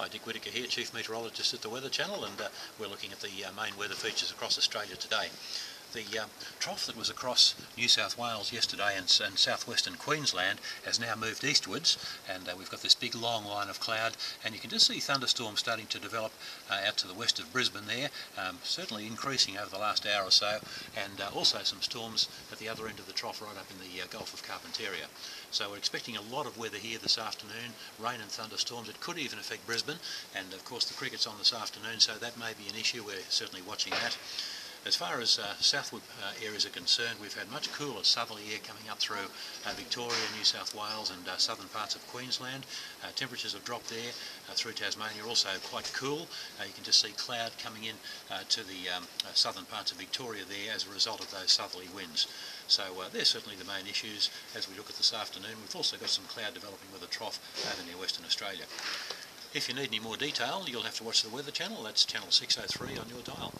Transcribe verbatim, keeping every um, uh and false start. Hi, Dick Whittaker here, Chief Meteorologist at the Weather Channel, and uh, we're looking at the uh, main weather features across Australia today. The um, trough that was across New South Wales yesterday and, and southwestern Queensland has now moved eastwards, and uh, we've got this big long line of cloud, and you can just see thunderstorms starting to develop uh, out to the west of Brisbane there, um, certainly increasing over the last hour or so, and uh, also some storms at the other end of the trough right up in the uh, Gulf of Carpentaria. So we're expecting a lot of weather here this afternoon, rain and thunderstorms. It could even affect Brisbane, and of course the cricket's on this afternoon, so that may be an issue. We're certainly watching that. As far as uh, southward uh, areas are concerned, we've had much cooler southerly air coming up through uh, Victoria, New South Wales and uh, southern parts of Queensland. Uh, temperatures have dropped there uh, through Tasmania, also quite cool. Uh, you can just see cloud coming in uh, to the um, uh, southern parts of Victoria there as a result of those southerly winds. So uh, they're certainly the main issues as we look at this afternoon. We've also got some cloud developing with a trough over near Western Australia. If you need any more detail, you'll have to watch the Weather Channel. That's channel six oh three on your dial.